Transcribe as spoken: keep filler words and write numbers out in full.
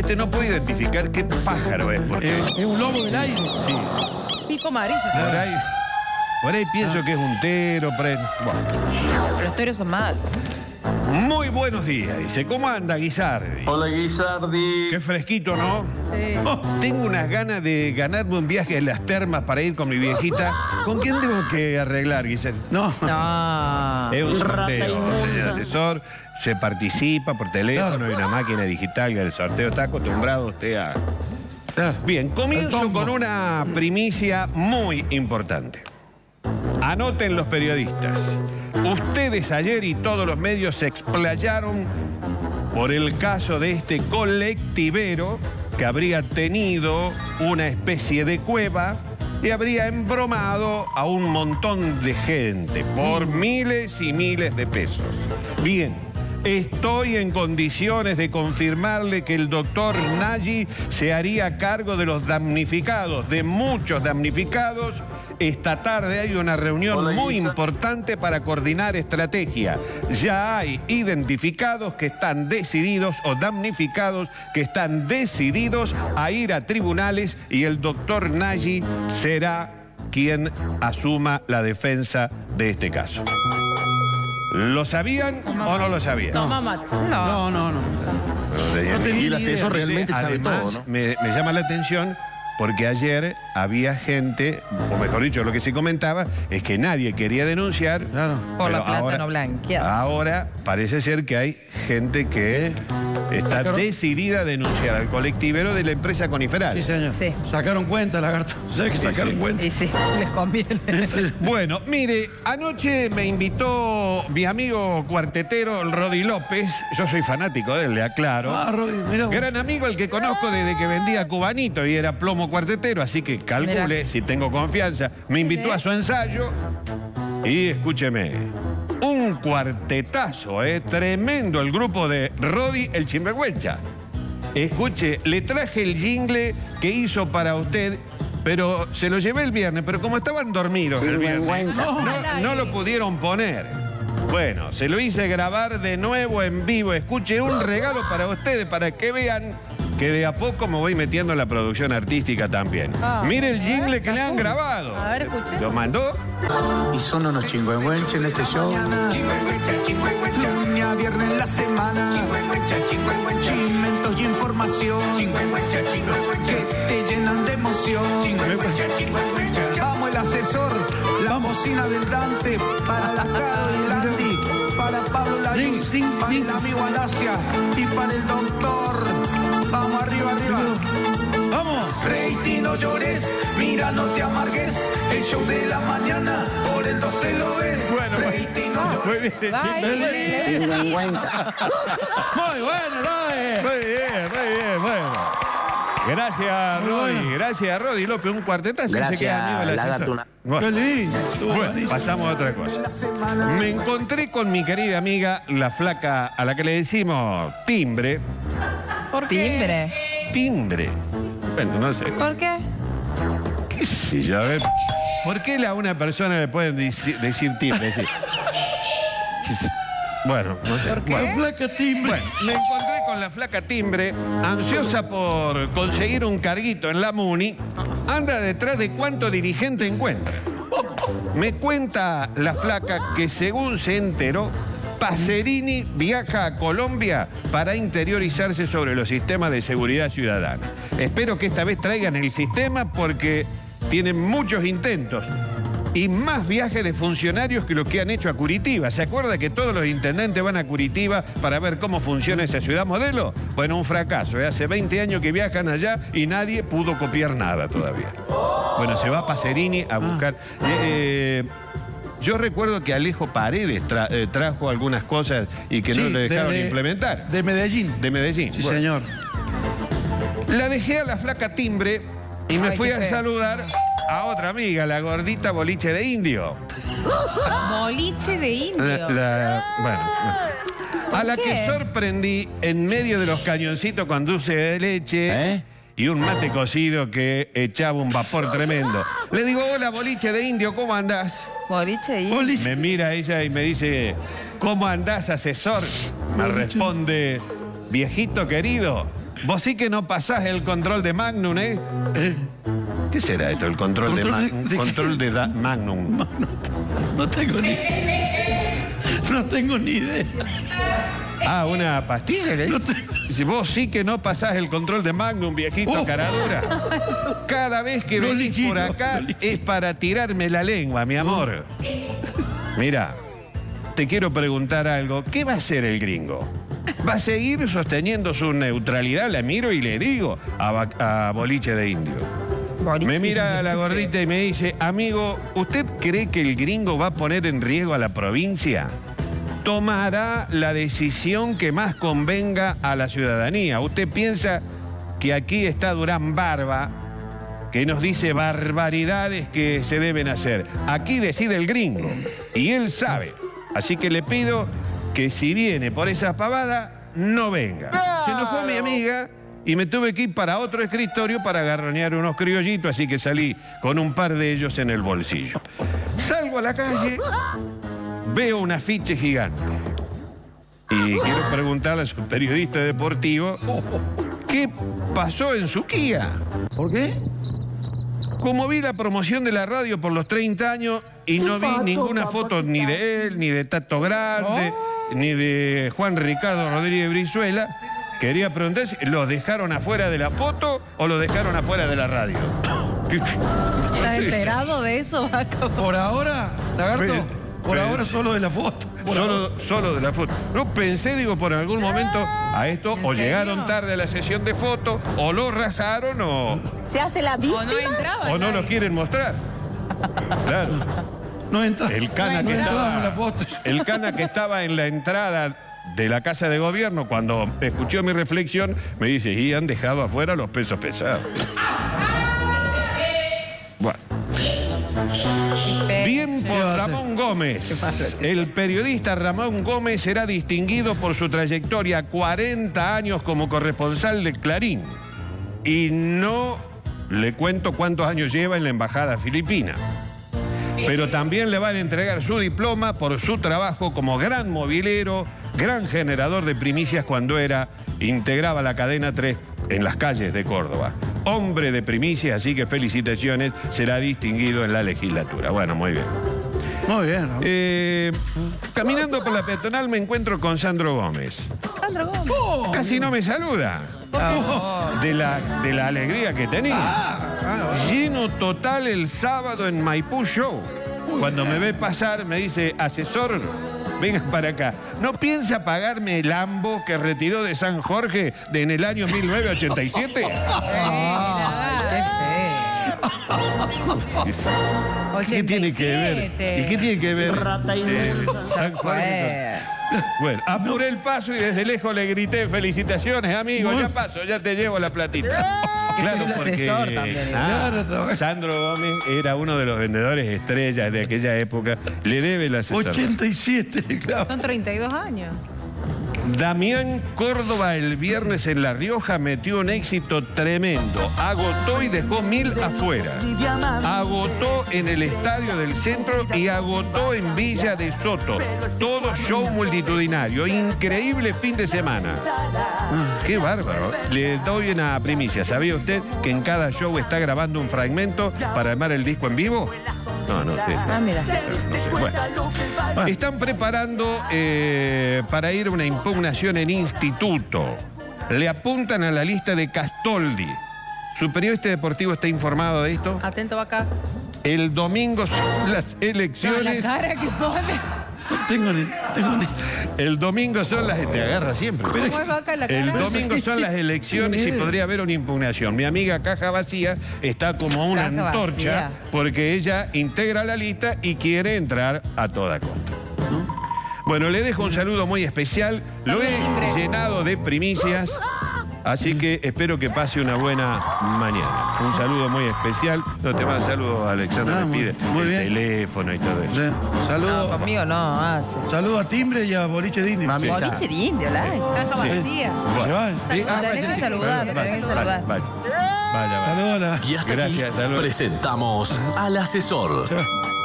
Este no puede identificar qué pájaro es, porque... Eh, es un lobo del aire. Sí. Pico amarillo. Por ahí, por ahí pienso ah. que es un tero. Pre... Bueno. Los teros son malos. Muy buenos días, dice. ¿Cómo anda, Guisardi? Hola, Guisardi. Qué fresquito, ¿no? Sí. Oh, tengo unas ganas de ganarme un viaje en las termas para ir con mi viejita. ¿Con quién tengo que arreglar, Guisardi? No. No. Es un sorteo. El asesor se participa por teléfono, hay una máquina digital del sorteo. ¿Está acostumbrado usted a...? Bien, comienzo con una primicia muy importante. Anoten los periodistas. Ustedes ayer y todos los medios se explayaron por el caso de este colectivero que habría tenido una especie de cueva y habría embromado a un montón de gente por miles y miles de pesos. Bien, estoy en condiciones de confirmarle que el doctor Nayi se haría cargo de los damnificados, de muchos damnificados. Esta tarde hay una reunión Hola, muy Isa. importante para coordinar estrategia. Ya hay identificados que están decididos o damnificados que están decididos a ir a tribunales y el doctor Nayi será quien asuma la defensa de este caso. ¿Lo sabían no, o no lo sabían? No, no, no. no. no y el asesor realmente sabe Además, todo, ¿no? me, me llama la atención... Porque ayer había gente, o mejor dicho, lo que se comentaba es que nadie quería denunciar. Claro. Por la plata no blanqueada. Ahora parece ser que hay gente que está Sacaron... decidida a denunciar al colectivero de la empresa Coniferal. Sí, señor. Sí. Sacaron cuenta, lagarto. ¿Sabes que sí, sacaron sí. cuenta? Sí, sí, les conviene. Bueno, mire, anoche me invitó mi amigo cuartetero, el Rodi López. Yo soy fanático de él, le aclaro. Ah, Rodi, mira. Gran amigo, el que conozco desde que vendía cubanito y era plomo cuartetero, así que calcule Mirá. si tengo confianza. Me invitó a su ensayo y escúcheme, un cuartetazo, eh, tremendo el grupo de Rodi el Chinwenwencha. Escuche, le traje el jingle que hizo para usted, pero se lo llevé el viernes, pero como estaban dormidos el viernes, no, no, no lo pudieron poner. Bueno, se lo hice grabar de nuevo en vivo. Escuche, un regalo para ustedes, para que vean que de a poco me voy metiendo en la producción artística también. Ah, Mire el jingle ver, que le han grabado. A ver, escuché. ¿Lo mandó? Y son unos chingüengüenches en este show. Chingüengüencha, chingüengüencha. Lunes a viernes en la semana. Chingüengüencha, chingüengüencha. Chimentos y información. Chingüengüencha, chingüengüencha. Que te llenan de emoción. Chingüengüencha, chingüengüencha. Vamos el asesor. La Vamos. Cocina del Dante. Para la cara del Andy. Para Pablo Larín. Para el amigo Alasia. Y para el doctor. Vamos arriba, arriba. Vamos. Reiti, no llores, mira, no te amargues. El show de la mañana, por el doce lo ves. Bueno, Reiti, no ah, llores. Muy bien, muy bueno, Roy. Muy bien, muy bien, bueno. Gracias, Rodi. Bueno. Gracias, Rodi López. Un cuartetazo. Gracias, se queda amigo de la asesora. Bueno, bueno, pasamos a otra cosa. Me encontré con mi querida amiga, la flaca a la que le decimos timbre. ¿Por qué? Timbre. Timbre. Bueno, no sé. ¿Por qué? ¿Qué sé yo? A ver, ¿por qué a una persona le pueden decir, decir timbre? Decir... Bueno, no sé. ¿Por qué? Bueno, flaca timbre. Bueno, me encontré con la flaca timbre, ansiosa por conseguir un carguito en la Muni, anda detrás de cuánto dirigente encuentra. Me cuenta la flaca que según se enteró, Passerini viaja a Colombia para interiorizarse sobre los sistemas de seguridad ciudadana. Espero que esta vez traigan el sistema porque tienen muchos intentos y más viajes de funcionarios que los que han hecho a Curitiba. ¿Se acuerda que todos los intendentes van a Curitiba para ver cómo funciona esa ciudad modelo? Bueno, un fracaso. ¿eh? Hace veinte años que viajan allá y nadie pudo copiar nada todavía. Bueno, se va Passerini a buscar... Eh, Yo recuerdo que Alejo Paredes tra eh, trajo algunas cosas y que sí, no le dejaron de, de, implementar. De Medellín. De Medellín. Sí, bueno. señor. La dejé a la flaca timbre y me Ay, fui a sea. saludar a otra amiga, la gordita Boliche de Indio. Boliche de Indio. La, la, bueno, no sé. A la qué? que sorprendí en medio de los cañoncitos con dulce de leche. ¿Eh? Y un mate cocido que echaba un vapor tremendo. Le digo, hola, Boliche de Indio, ¿cómo andás? Boliche de Indio. Me mira ella y me dice, ¿cómo andás, asesor? Me responde, viejito querido, Vos sí que no pasás el control de Magnum, ¿eh? ¿Eh? ¿Qué será esto? El control, ¿Control de, de Magnum. De, control de da Magnum. No, no, no tengo ni. No tengo ni idea. Ah, una pastilla, ¿eh? No tengo... Si vos sí que no pasás el control de Magnum, viejito, oh. caradura. Cada vez que no venís liquido, por acá no es para tirarme la lengua, mi amor. Oh. Mira, te quiero preguntar algo. ¿Qué va a hacer el Gringo? ¿Va a seguir sosteniendo su neutralidad? La miro y le digo a, a Boliche de Indio. Boliche me mira a la gordita y me dice, amigo, ¿usted cree que el Gringo va a poner en riesgo a la provincia? Tomará la decisión que más convenga a la ciudadanía. ¿Usted piensa que aquí está Durán Barba, que nos dice barbaridades que se deben hacer? Aquí decide el Gringo, y él sabe. Así que le pido que si viene por esas pavadas, no venga. ¡Claro! Se enojó mi amiga y me tuve que ir para otro escritorio para agarronear unos criollitos, así que salí con un par de ellos en el bolsillo. Salgo a la calle, veo un afiche gigante. Y quiero preguntarle a su periodista deportivo, ¿qué pasó en su Kia? ¿Por qué? Como vi la promoción de la radio por los treinta años y no vi ninguna foto ni de él, ni de Tato Grande, no, ni de Juan Ricardo Rodríguez Brizuela, quería preguntar si los dejaron afuera de la foto o los dejaron afuera de la radio. ¿Estás enterado de eso, Paco? Por ahora, Lagarto, pero, por pero, ahora solo de la foto. Solo, solo de la foto. No pensé, digo, por algún momento a esto, o llegaron tarde a la sesión de fotos, o lo rajaron, o... ¿Se hace la víctima? O no entraba. O no lo quieren mostrar. Claro. No entraba. El cana que estaba en la foto. El cana que estaba en la entrada de la Casa de Gobierno, cuando escuchó mi reflexión, me dice, y han dejado afuera los pesos pesados. Bueno. Bien por Ramón Gómez. El periodista Ramón Gómez será distinguido por su trayectoria, cuarenta años como corresponsal de Clarín. Y no le cuento cuántos años lleva en la embajada filipina. Pero también le van a entregar su diploma por su trabajo como gran movilero, gran generador de primicias cuando era, integraba la cadena tres en las calles de Córdoba. Hombre de primicias, así que felicitaciones, será distinguido en la legislatura. Bueno, muy bien. Muy bien. ¿No? Eh, caminando por la peatonal me encuentro con Sandro Gómez. Sandro Gómez. Oh, Casi no me saluda. Oh. De, la, de la alegría que tenía. Ah, ah, ah. Lleno total el sábado en Maipú Show. Muy Cuando bien. me ve pasar me dice, asesor, venga para acá. ¿No piensa pagarme el ambo que retiró de San Jorge de en el año mil novecientos ochenta y siete? ¡Qué fe! ¿Qué tiene que ver? ¿Y qué tiene que ver? Eh, San Jorge. Bueno, apuré el paso y desde lejos le grité, felicitaciones, amigo, ya paso, ya te llevo la platita. Claro, porque ah, Sandro Gómez era uno de los vendedores estrellas de aquella época. Le debe el asesor. ochenta y siete, claro. Son treinta y dos años. Damián Córdoba el viernes en La Rioja metió un éxito tremendo. Agotó y dejó mil afuera. Agotó en el Estadio del Centro y agotó en Villa de Soto. Todo show multitudinario. Increíble fin de semana. ¡Qué bárbaro! Le doy una primicia. ¿Sabía usted que en cada show está grabando un fragmento para armar el disco en vivo? No, no sé. Ah, mira. No, no sé. Bueno. Bueno. Están preparando eh, para ir a una impugnación en instituto. Le apuntan a la lista de Castoldi. ¿Su periodista deportivo está informado de esto? Atento acá. El domingo son las elecciones. No, la cara que pone. No tengo ni, tengo ni... El domingo son las... Te agarra siempre. El domingo son las elecciones y podría haber una impugnación. Mi amiga Caja Vacía está como una Caja antorcha vacía. Porque ella integra la lista y quiere entrar a toda costa. ¿No? Bueno, le dejo un saludo muy especial. Lo he llenado de primicias, así que espero que pase una buena mañana. Un saludo muy especial. No te mando saludos, Alexandra, no, me pide muy, muy el bien. teléfono y todo eso. Sí. Saludos. No, conmigo no hace. Saludos a Timbre y a Boliche de Indio. Sí. Boliche de Indio, la Caja Vacía. Tenés que saludar, me tenés que saludar. Vaya, vaya. Vaya, vaya. Y hasta Gracias, aquí presentamos al asesor.